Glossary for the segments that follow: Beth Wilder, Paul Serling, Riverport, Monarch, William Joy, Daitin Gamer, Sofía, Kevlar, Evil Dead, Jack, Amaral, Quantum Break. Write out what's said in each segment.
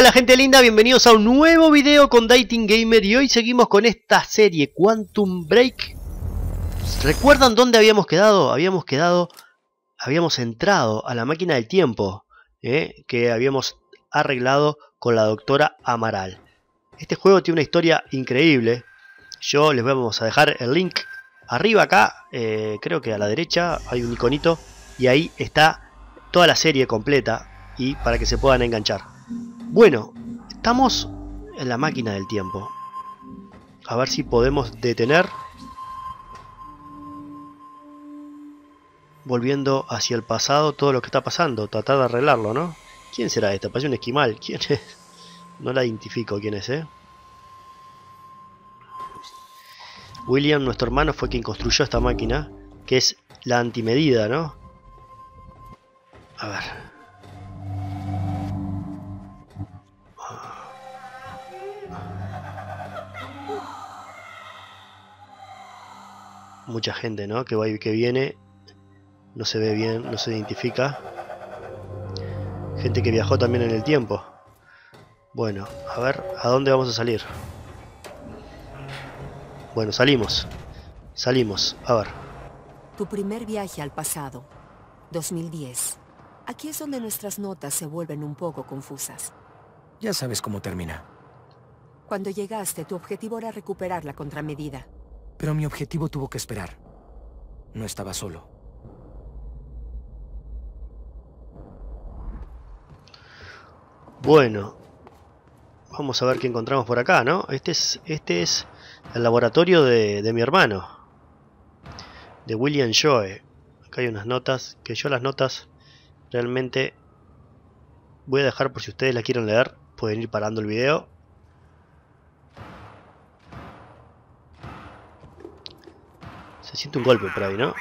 Hola gente linda, bienvenidos a un nuevo video con Daitin Gamer y hoy seguimos con esta serie Quantum Break. ¿Recuerdan dónde habíamos quedado? Habíamos entrado a la máquina del tiempo que habíamos arreglado con la doctora Amaral. Este juego tiene una historia increíble. Yo les vamos a dejar el link arriba acá, creo que a la derecha hay un iconito y ahí está toda la serie completa y para que se puedan enganchar. Bueno, estamos en la máquina del tiempo. A ver si podemos detener. Volviendo hacia el pasado todo lo que está pasando, tratar de arreglarlo, ¿no? ¿Quién será esta? Parece un esquimal. ¿Quién es? No la identifico quién es, ¿eh? William, nuestro hermano, fue quien construyó esta máquina, que es la antimedida, ¿no? A ver. Mucha gente, ¿no? Que va y que viene. No se ve bien, no se identifica. Gente que viajó también en el tiempo. Bueno, a ver, ¿a dónde vamos a salir? Bueno, salimos, a ver. Tu primer viaje al pasado, 2010. Aquí es donde nuestras notas se vuelven un poco confusas. Ya sabes cómo termina. Cuando llegaste, tu objetivo era recuperar la contramedida. Pero mi objetivo tuvo que esperar. No estaba solo. Bueno, vamos a ver qué encontramos por acá, ¿no? Este es el laboratorio de mi hermano, de William Joy. Acá hay unas notas, que yo las notas realmente voy a dejar por si ustedes las quieren leer. Pueden ir parando el video. Se siente un golpe por ahí, ¿no?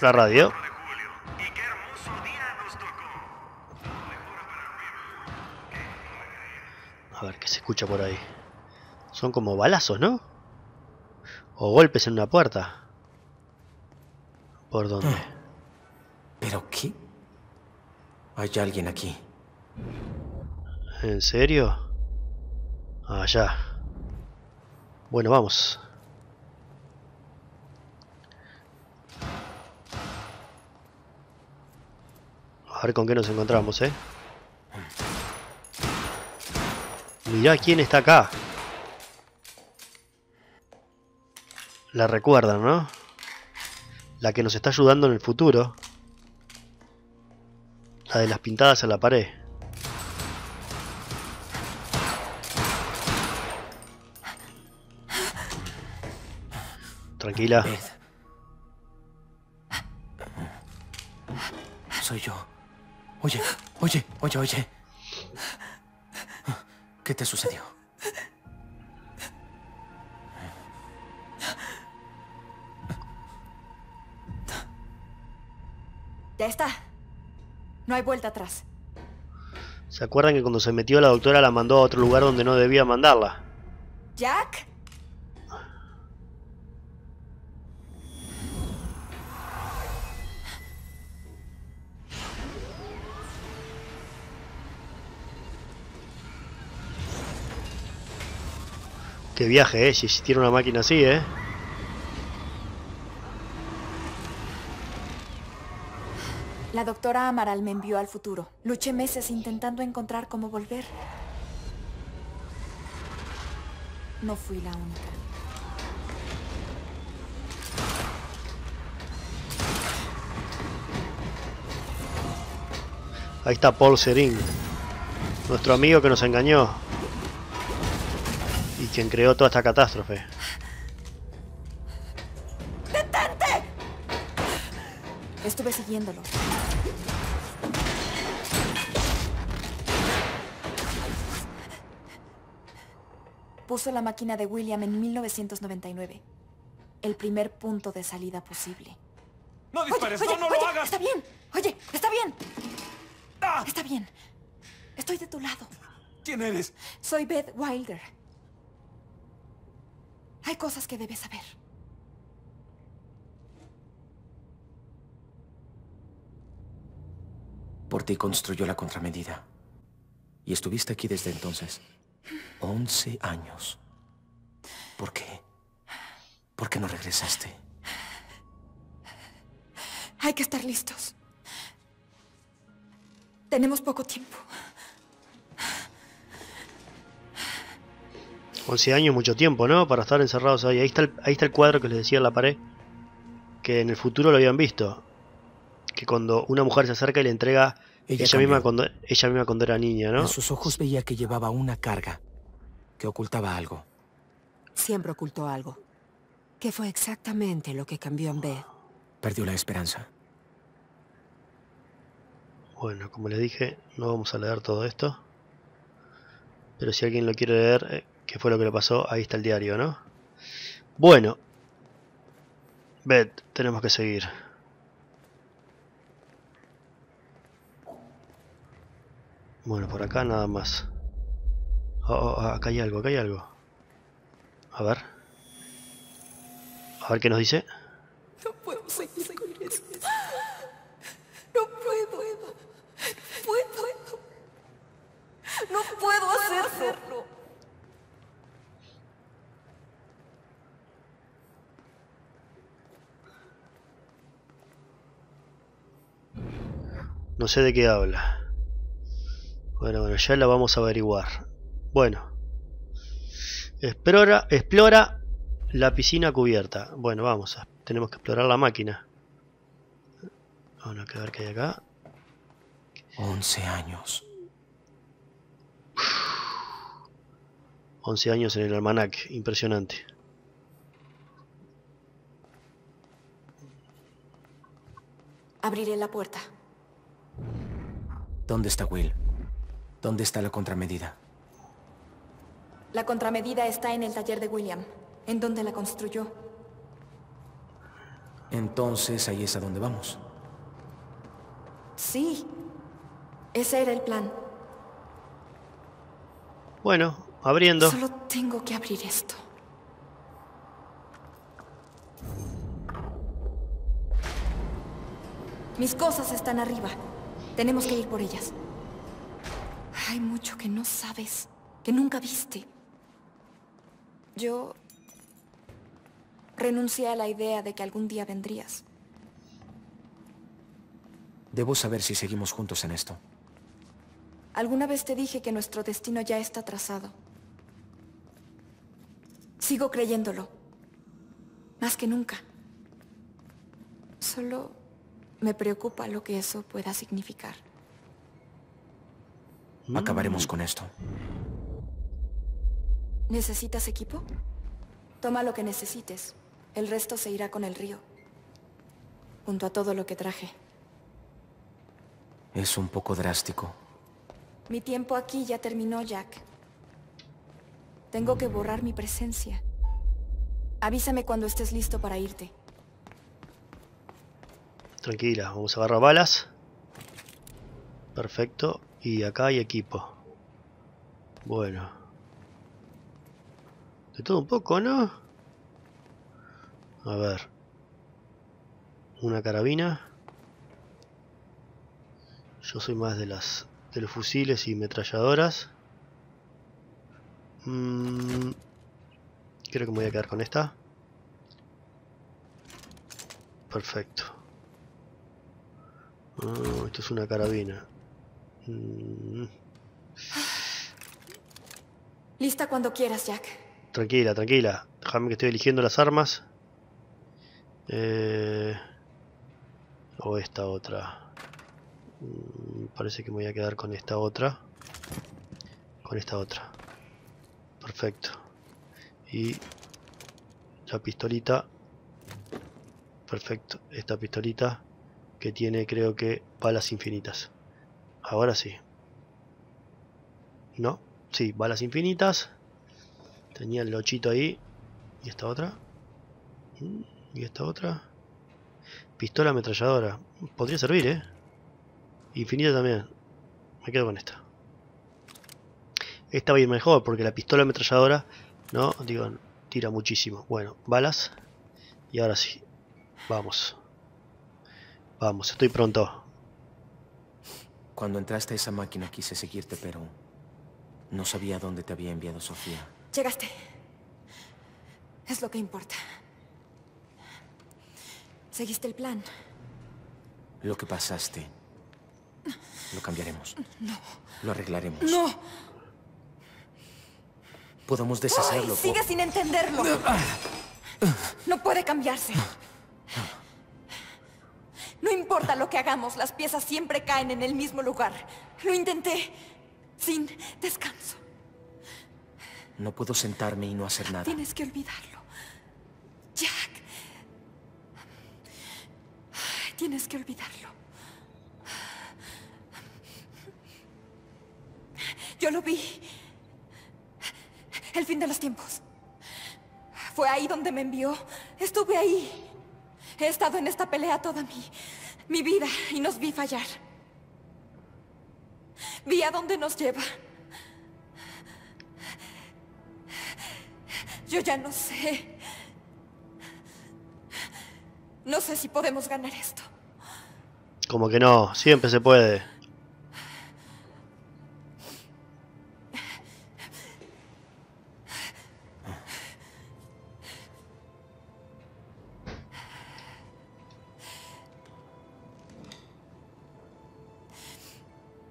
La radio. A ver qué se escucha por ahí. Son como balazos, ¿no? O golpes en una puerta. ¿Por dónde? ¿Pero qué? Hay alguien aquí. ¿En serio? Allá. Bueno, vamos. A ver con qué nos encontramos, ¿eh? Mirá quién está acá. La recuerdan, ¿no? La que nos está ayudando en el futuro. La de las pintadas en la pared. Tranquila. Soy yo. Oye. ¿Qué te sucedió? Ya está. No hay vuelta atrás. ¿Se acuerdan que cuando se metió la doctora la mandó a otro lugar donde no debía mandarla? ¿Jack? Qué viaje, si existiera una máquina así, La doctora Amaral me envió al futuro. Luché meses intentando encontrar cómo volver. No fui la única. Ahí está Paul Serling, nuestro amigo que nos engañó. Y quien creó toda esta catástrofe. ¡Detente! Estuve siguiéndolo. Puso la máquina de William en 1999. El primer punto de salida posible. ¡No dispares! ¡No lo hagas! ¡Está bien! ¡Oye! ¡Está bien! ¡Ah! ¡Está bien! Estoy de tu lado. ¿Quién eres? Soy Beth Wilder. Hay cosas que debes saber. Por ti construyó la contramedida. Y estuviste aquí desde entonces. 11 años. ¿Por qué? ¿Por qué no regresaste? Hay que estar listos. Tenemos poco tiempo. 11 años, mucho tiempo, ¿no? Para estar encerrados ahí. Ahí está el cuadro que les decía en la pared. Que en el futuro lo habían visto. Que cuando una mujer se acerca y le entrega... Ella misma cuando era niña, ¿no? En sus ojos veía que llevaba una carga. Que ocultaba algo. Siempre ocultó algo. ¿Qué fue exactamente lo que cambió en Beth? Perdió la esperanza. Bueno, como les dije, no vamos a leer todo esto. Pero si alguien lo quiere leer... ¿Qué fue lo que le pasó? Ahí está el diario, ¿no? Bueno. Beth, tenemos que seguir. Bueno, por acá nada más. Acá hay algo, acá hay algo. A ver. A ver qué nos dice. No puedo seguir con eso. No puedo, Eva. No puedo hacerlo. No sé de qué habla. Bueno, ya la vamos a averiguar. Bueno. Explora la piscina cubierta. Bueno, vamos. Tenemos que explorar la máquina. Bueno, a ver qué hay acá. 11 años. Uf. 11 años en el almanaque. Impresionante. Abriré la puerta. ¿Dónde está Will? ¿Dónde está la contramedida? La contramedida está en el taller de William, en donde la construyó. Entonces, ahí es a donde vamos. Sí, ese era el plan. Bueno, abriendo. Solo tengo que abrir esto. Mis cosas están arriba. Tenemos que ir por ellas. Hay mucho que no sabes, que nunca viste. Yo renuncié a la idea de que algún día vendrías. Debo saber si seguimos juntos en esto. Alguna vez te dije que nuestro destino ya está trazado. Sigo creyéndolo. Más que nunca. Solo... me preocupa lo que eso pueda significar. Acabaremos con esto. ¿Necesitas equipo? Toma lo que necesites. El resto se irá con el río. Junto a todo lo que traje. Es un poco drástico. Mi tiempo aquí ya terminó, Jack. Tengo que borrar mi presencia. Avísame cuando estés listo para irte. Tranquila, vamos a agarrar balas. Perfecto. Y acá hay equipo. Bueno. De todo un poco, ¿no? A ver. Una carabina. Yo soy más de los fusiles y metralladoras. Creo que me voy a quedar con esta. Perfecto. Oh, esto es una carabina. Lista cuando quieras, Jack. Tranquila, tranquila. Déjame que estoy eligiendo las armas. O esta otra. Parece que me voy a quedar con esta otra. Con esta otra. Perfecto. Y la pistolita. Perfecto. Esta pistolita. Que tiene, creo que, balas infinitas. Ahora sí. No, sí, balas infinitas. Tenía el lochito ahí. ¿Y esta otra? ¿Y esta otra? Pistola ametralladora. Podría servir, ¿eh? Infinita también. Me quedo con esta. Esta va a ir mejor porque la pistola ametralladora, no, digo, tira muchísimo. Bueno, balas. Y ahora sí. Vamos. Vamos, estoy pronto. Cuando entraste a esa máquina quise seguirte, pero No sabía dónde te había enviado Sofía. Llegaste. Es lo que importa. Seguiste el plan. Lo que pasaste. Lo cambiaremos. No. Lo arreglaremos. No. Podemos deshacerlo. Sigue sin entenderlo. No puede cambiarse. No importa lo que hagamos, las piezas siempre caen en el mismo lugar. Lo intenté sin descanso. No puedo sentarme y no hacer nada. Tienes que olvidarlo. Jack. Tienes que olvidarlo. Yo lo vi. El fin de los tiempos. Fue ahí donde me envió. Estuve ahí. He estado en esta pelea toda mi vida y nos vi fallar. Vi a dónde nos lleva. Yo ya no sé. No sé si podemos ganar esto. Como que no, siempre se puede.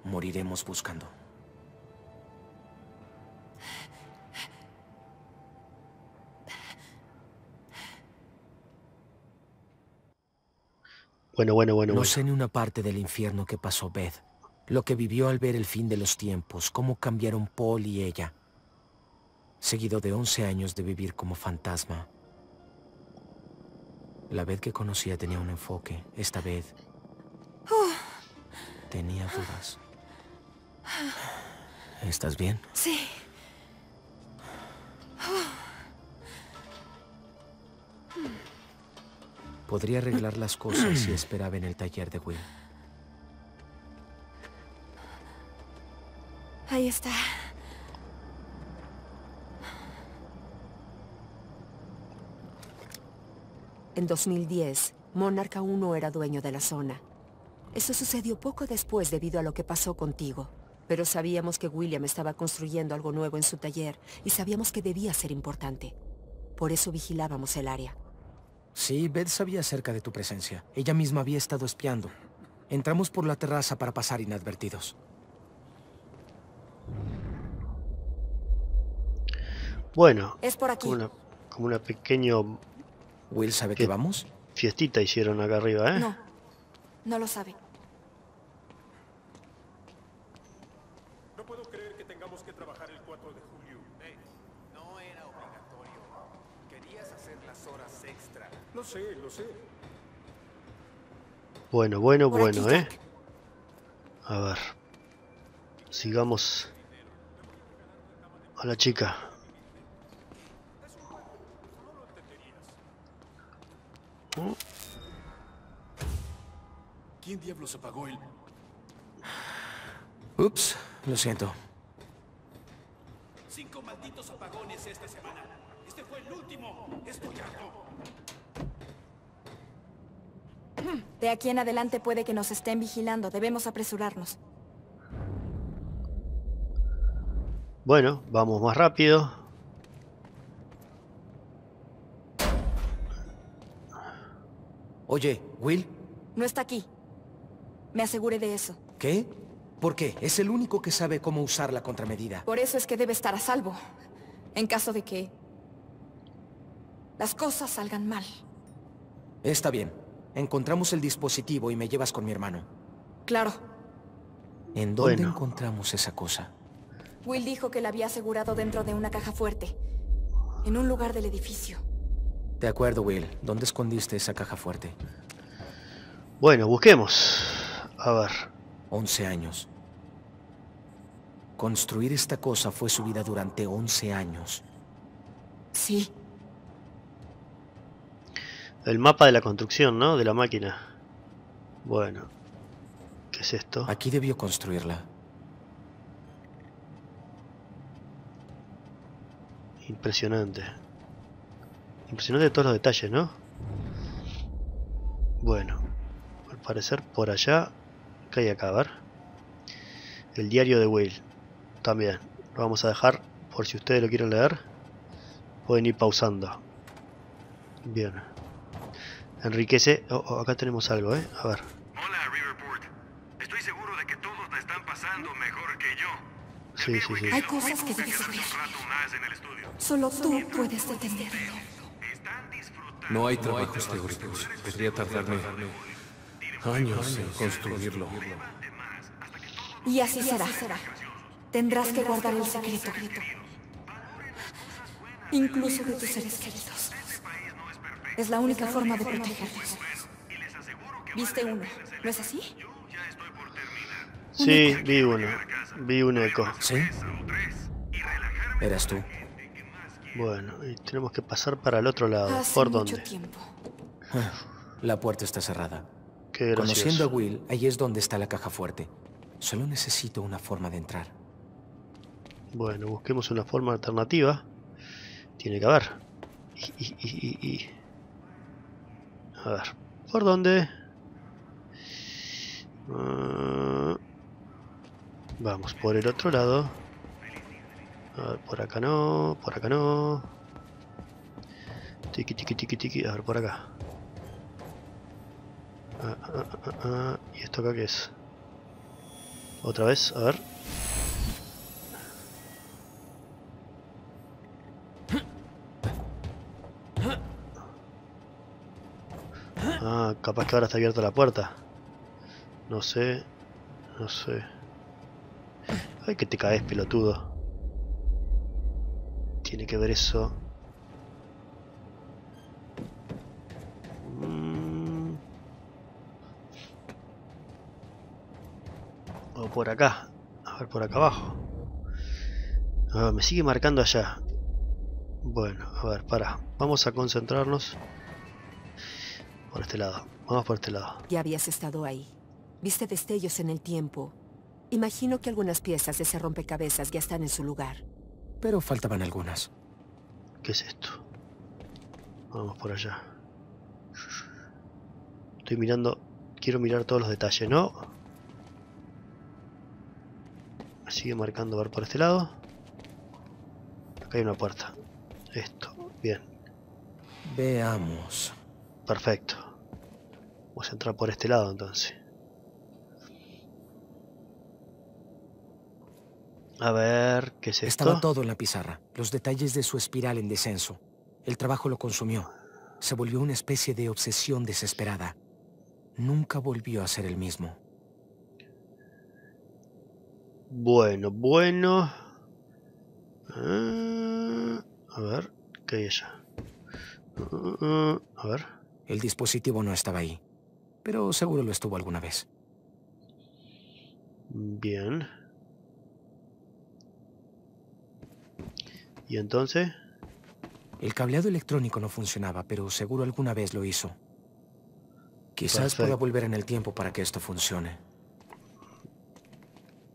Moriremos buscando. Bueno. No sé en una parte del infierno que pasó Beth. Lo que vivió al ver el fin de los tiempos. Cómo cambiaron Paul y ella. Seguido de 11 años de vivir como fantasma. La Beth que conocía tenía un enfoque. Esta Beth tenía dudas. ¿Estás bien? Sí. Podría arreglar las cosas si esperaba en el taller de Will. Ahí está. En 2010, Monarch aún no era dueño de la zona. Eso sucedió poco después debido a lo que pasó contigo. Pero sabíamos que William estaba construyendo algo nuevo en su taller y sabíamos que debía ser importante. Por eso vigilábamos el área. Sí, Beth sabía acerca de tu presencia. Ella misma había estado espiando. Entramos por la terraza para pasar inadvertidos. Bueno, es por aquí. Como una pequeña... ¿Will sabe que vamos? Fiestita hicieron acá arriba, ¿eh? No. No lo sabe. No puedo creer que tengamos que trabajar el 4 de julio. No era obligatorio. Querías hacer las horas extra. Lo sé. Bueno, aquí, ¿eh? A ver. Sigamos a la chica. ¿Quién diablos apagó el...? Ups, lo siento. 5 malditos apagones esta semana. Este fue el último. Estoy harto. De aquí en adelante puede que nos estén vigilando. Debemos apresurarnos. Bueno, vamos más rápido. Oye, Will. No está aquí. Me aseguré de eso. ¿Qué? ¿Por qué? Es el único que sabe cómo usar la contramedida. Por eso es que debe estar a salvo. En caso de que las cosas salgan mal. Está bien. Encontramos el dispositivo y me llevas con mi hermano. Claro. ¿En dónde encontramos esa cosa? Will dijo que la había asegurado dentro de una caja fuerte. En un lugar del edificio. De acuerdo, Will. ¿Dónde escondiste esa caja fuerte? Bueno, busquemos. A ver. 11 años. Construir esta cosa fue su vida durante 11 años. Sí. El mapa de la construcción, ¿no? De la máquina. Bueno. ¿Qué es esto? Aquí debió construirla. Impresionante. Impresionante todos los detalles, ¿no? Bueno. Al parecer por allá... Que hay acá, a ver. El diario de Will. También. Lo vamos a dejar por si ustedes lo quieren leer. Pueden ir pausando. Bien. Enriquece. Oh, acá tenemos algo, ¿eh? A ver. Hola, Riverport. Estoy seguro de que todos la están pasando mejor que yo. Sí, sí, sí. Hay cosas que debes saber. Solo tú puedes detenerlo. No hay trabajos teóricos. Podría tardarme años en construirlo. Y así será. Tendrás que guardar el secreto. Incluso de tus seres queridos. Es la única forma de protegerlos. ¿Viste uno? ¿No es así? Sí, vi uno. Vi un eco. ¿Sí? ¿Eras tú? Bueno, y tenemos que pasar para el otro lado. ¿Por dónde? La puerta está cerrada. Qué gracioso. Conociendo a Will, ahí es donde está la caja fuerte. Solo necesito una forma de entrar. Bueno, busquemos una forma alternativa. Tiene que haber. A ver, ¿por dónde? Vamos por el otro lado. A ver, por acá no, por acá no. Tiki, tiki, tiki, tiki. A ver, por acá. ¿Y esto acá qué es? Otra vez, a ver. Ah, capaz que ahora está abierta la puerta. No sé, no sé. Ay, que te caes, pelotudo. Tiene que ver eso. O por acá. A ver, por acá abajo. Ah, me sigue marcando allá. Bueno, a ver, para. Vamos a concentrarnos. Por este lado. Vamos por este lado. Ya habías estado ahí. Viste destellos en el tiempo. Imagino que algunas piezas de ese rompecabezas ya están en su lugar. Pero faltaban algunas. ¿Qué es esto? Vamos por allá. Estoy mirando... Quiero mirar todos los detalles, ¿no? Me sigue marcando, a ver, por este lado. Acá hay una puerta. Esto, bien. Veamos. Perfecto. Vamos a entrar por este lado, entonces. A ver, ¿qué es esto? Estaba todo en la pizarra. Los detalles de su espiral en descenso. El trabajo lo consumió. Se volvió una especie de obsesión desesperada. Nunca volvió a ser el mismo. Bueno, bueno. A ver, ¿qué hay allá? A ver. El dispositivo no estaba ahí. Pero seguro lo estuvo alguna vez. Bien. ¿Y entonces? El cableado electrónico no funcionaba, pero seguro alguna vez lo hizo. Quizás perfecto. Pueda volver en el tiempo para que esto funcione.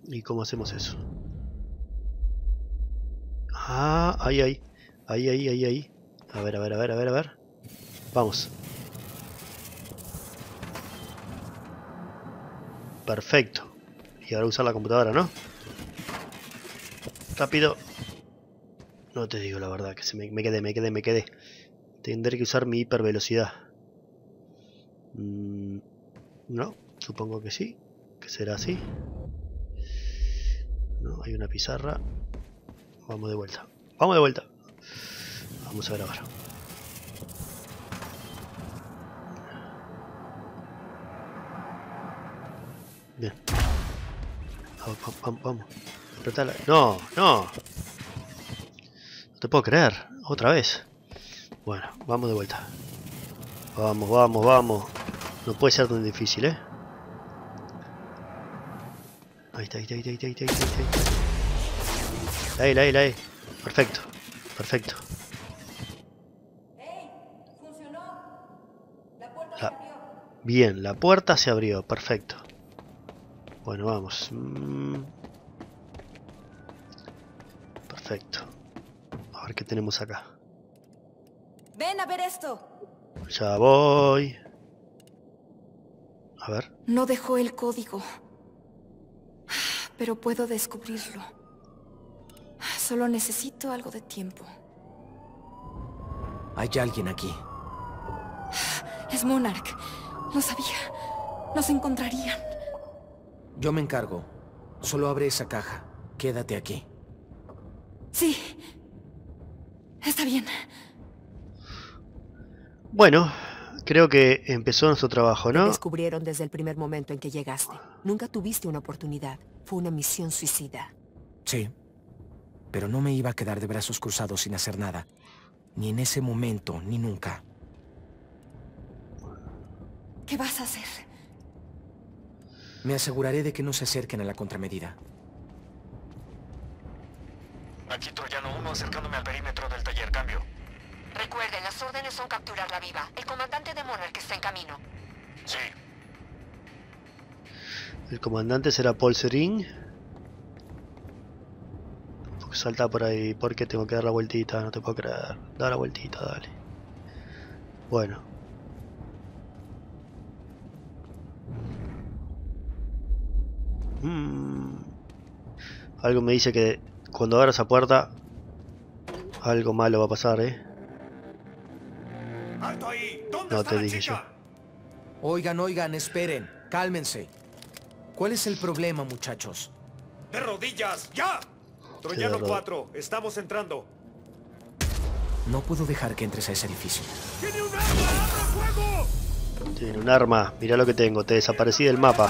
¿Y cómo hacemos eso? Ah, ahí, ahí. Ahí, ahí, ahí, ahí. A ver, a ver, a ver, a ver, a ver. Vamos. Perfecto. Y ahora usar la computadora, ¿no? Rápido. No te digo la verdad, que se me quedé. Tendré que usar mi hipervelocidad. No, supongo que sí. Que será así. No, hay una pizarra. Vamos de vuelta. Vamos de vuelta. Vamos a grabar. Bien. Vamos, vamos, vamos. Apretala. No, no. No te puedo creer, otra vez. Bueno, vamos de vuelta. Vamos, vamos, vamos. No puede ser tan difícil, ¿eh? Ahí está, ahí está, ahí está, ahí está, ahí está. Ahí, ahí, ahí. Perfecto, perfecto. Bien, la puerta se abrió, perfecto. Bueno, vamos. Perfecto. A ver qué tenemos acá. Ven a ver esto. Ya voy. A ver. No dejó el código. Pero puedo descubrirlo. Solo necesito algo de tiempo. Hay alguien aquí. Es Monarch. Lo sabía. Nos encontrarían. Yo me encargo. Solo abre esa caja. Quédate aquí. Sí. Está bien. Bueno, creo que empezó nuestro trabajo, ¿no? Te descubrieron desde el primer momento en que llegaste. Nunca tuviste una oportunidad. Fue una misión suicida. Sí. Pero no me iba a quedar de brazos cruzados sin hacer nada. Ni en ese momento, ni nunca. ¿Qué vas a hacer? Me aseguraré de que no se acerquen a la contramedida. Aquí Troyano 1 acercándome al perímetro del taller, cambio. Recuerden, las órdenes son capturarla viva. El comandante de Monarch está en camino. Sí. El comandante será Paul Serling. Salta por ahí, porque tengo que dar la vueltita, no te puedo creer. Da la vueltita, dale. Bueno. Algo me dice que cuando abra esa puerta, algo malo va a pasar, ¿eh? ¡Alto ahí! ¿Dónde está la chica? Oigan, esperen, cálmense. ¿Cuál es el problema, muchachos? ¡De rodillas! ¡Ya! Troyano 4, estamos entrando. No puedo dejar que entres a ese edificio. ¡Tiene un arma! ¡Abra fuego! Tiene un arma, mirá lo que tengo, te desaparecí del mapa.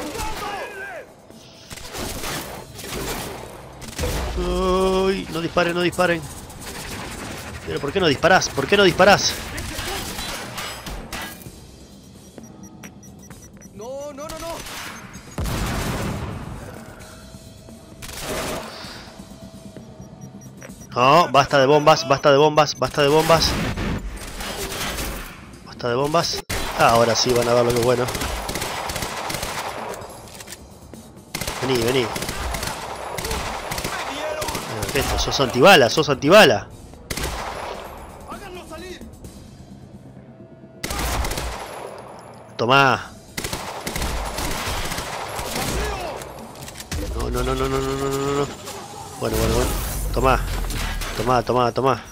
Uy, no disparen, no disparen. Pero ¿por qué no disparás? ¿Por qué no disparás? No, basta de bombas, basta de bombas, basta de bombas. Basta de bombas. Ahora sí van a dar lo que es bueno. Vení, vení. Perfecto, sos antibala, sos antibala. Tomá. No. Bueno. Tomá. Tomá, tomá, tomá.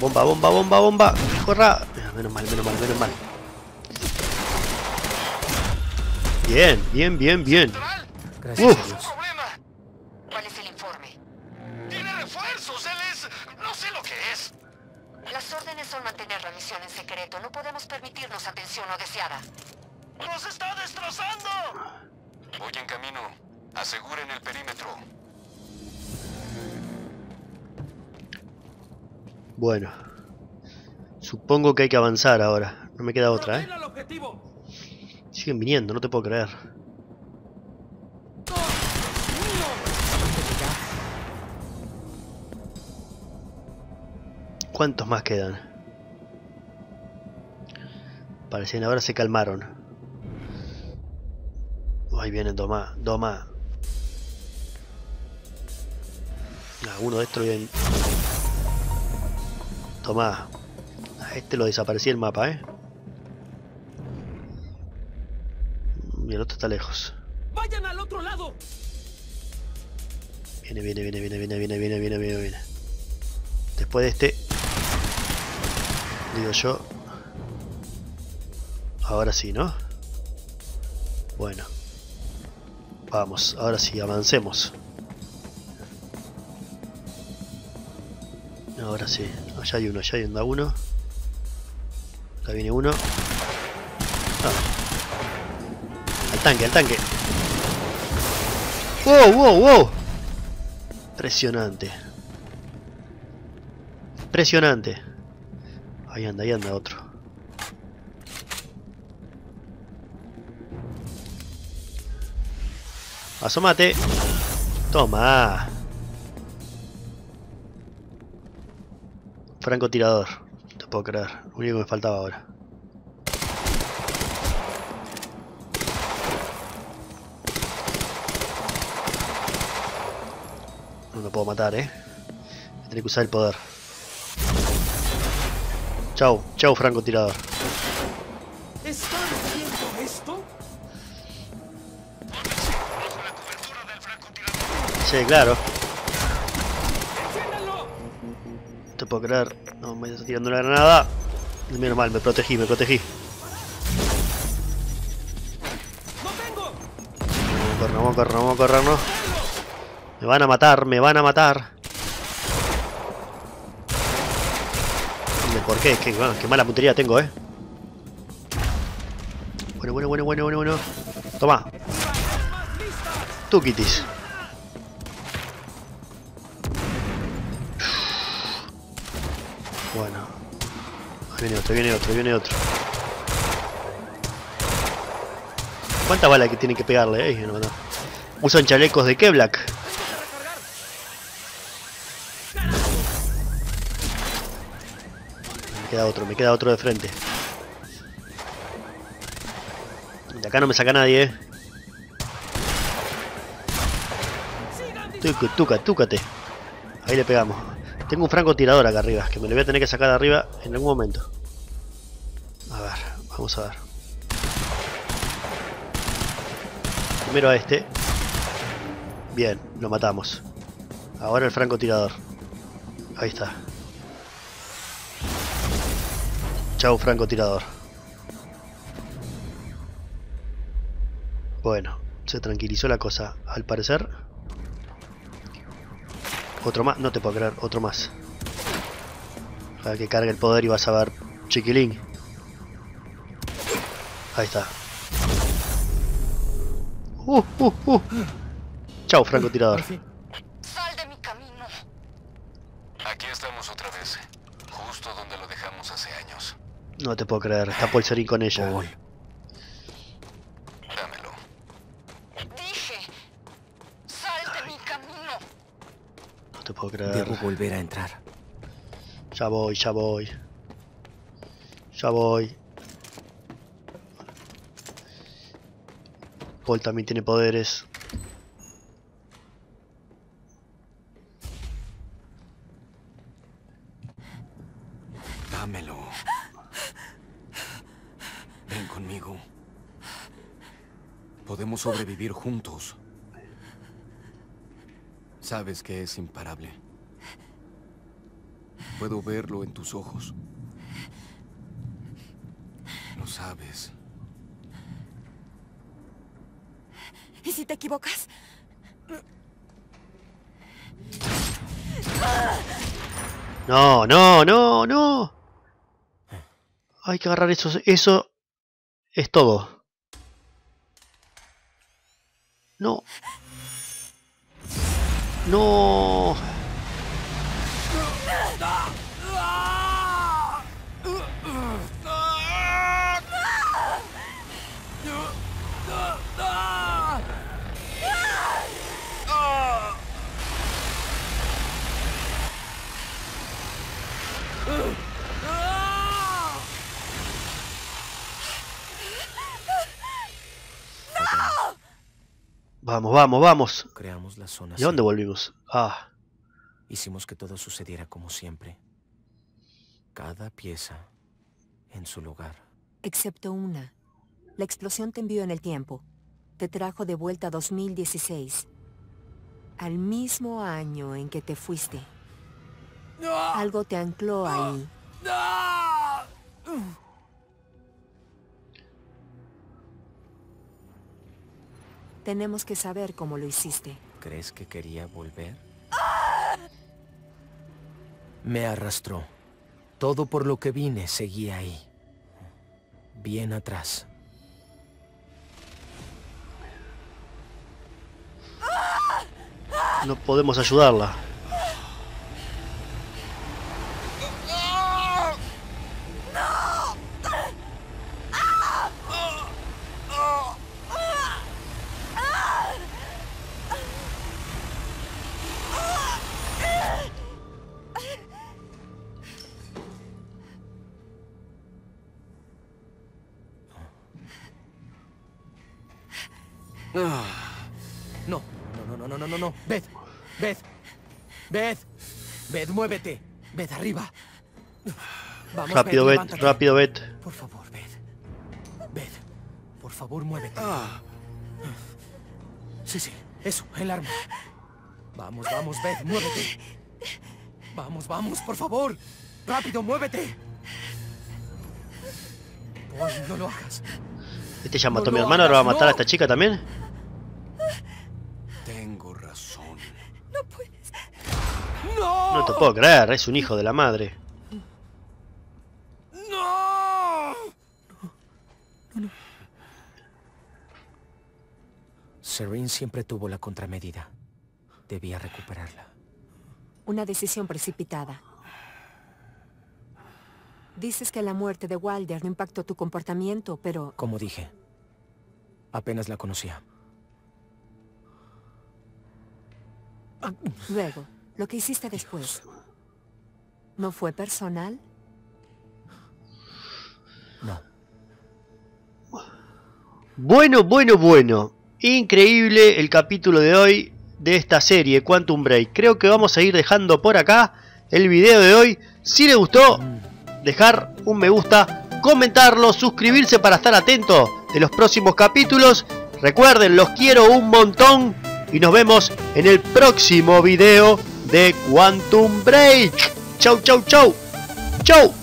Bomba, bomba, bomba, bomba. Corra. Menos mal. Bien. Gracias. ¿Cuál es el informe? Tiene refuerzos, él es... no sé lo que es. Las órdenes son mantener la misión en secreto. No podemos permitirnos atención no deseada. ¡Nos está destrozando! Voy en camino. Aseguren el perímetro. Bueno, supongo que hay que avanzar ahora. No me queda otra, ¿eh? Siguen viniendo, no te puedo creer. ¿Cuántos más quedan? Parecen ahora se calmaron. Ahí vienen, Doma, Doma. Uno de estos viene... Tomá, a este lo desaparecí el mapa, ¿eh? Y el otro está lejos. ¡Vayan al otro lado! Viene. Después de este, digo yo. Ahora sí, ¿no? Bueno. Vamos, ahora sí, avancemos. Ahora sí, allá hay uno, anda uno. Acá viene uno. Ah. Al tanque, al tanque. ¡Wow! Impresionante. Ahí anda otro. Asómate. Toma. Francotirador, no te puedo creer, lo único que me faltaba ahora. No lo puedo matar, Tendré que usar el poder. Chau, chau francotirador. ¿Están haciendo esto? Sí, claro. te puedo creer. No me estás tirando la granada. Menos mal, me protegí, me protegí. Vamos a correr, vamos a correr, vamos a correr. Me van a matar, me van a matar. ¿Por qué? Es que bueno, qué mala puntería tengo, eh. Bueno. Toma. Tú, Kitis. Bueno. Ahí viene otro, viene otro. ¿Cuántas balas que tienen que pegarle, eh? No. Usan chalecos de Kevlar. Me queda otro de frente. De acá no me saca nadie, eh. Túcate. Ahí le pegamos. Tengo un francotirador acá arriba, que me lo voy a tener que sacar de arriba en algún momento. A ver, vamos a ver. Primero a este. Bien, lo matamos. Ahora el francotirador. Ahí está. Chau, francotirador. Bueno, se tranquilizó la cosa, al parecer. Otro más, no te puedo creer, otro más. Para que cargue el poder y vas a ver, chiquilín. Ahí está. Chau, francotirador. Sal de mi camino. Aquí estamos otra vez, justo donde lo dejamos hace años. No te puedo creer, está Paul Serling con ella. Paul. Dámelo. Dije, sal de mi camino. No te puedo creer. Debo volver a entrar. Ya voy. Paul también tiene poderes. Dámelo. Ven conmigo. Podemos sobrevivir juntos. Sabes que es imparable. Puedo verlo en tus ojos. Lo sabes. ¿Y si te equivocas? No. Hay que agarrar eso. Eso es todo. No. Vamos. Creamos la zona. ¿Y dónde volvimos? Ah. Hicimos que todo sucediera como siempre. Cada pieza en su lugar. Excepto una. La explosión te envió en el tiempo. Te trajo de vuelta a 2016. Al mismo año en que te fuiste. Algo te ancló ahí. Tenemos que saber cómo lo hiciste. ¿Crees que quería volver? Me arrastró. Todo por lo que vine seguía ahí. Bien atrás. No podemos ayudarla. No. Beth, muévete. Beth, arriba. Vamos, rápido, Beth, rápido, Beth. Por favor, Beth. Beth, por favor, muévete. Sí, eso, el arma. Vamos, Beth, muévete. Vamos, vamos, por favor. Rápido, muévete. Paul, no lo hagas. Este ya mató a mi hermano, ahora va a matar a esta chica también. Tengo razón. No puedes. No. No te puedo creer, es un hijo de la madre. No. No. Serene siempre tuvo la contramedida. Debía recuperarla. Una decisión precipitada. Dices que la muerte de Wilder no impactó tu comportamiento, pero... Como dije, apenas la conocía. Luego, lo que hiciste después, ¿no fue personal? No. Bueno. Increíble el capítulo de hoy de esta serie, Quantum Break. Creo que vamos a ir dejando por acá el video de hoy. Si les gustó... dejar un me gusta, comentarlo, suscribirse para estar atento de los próximos capítulos. Recuerden, los quiero un montón y nos vemos en el próximo video de Quantum Break. Chau.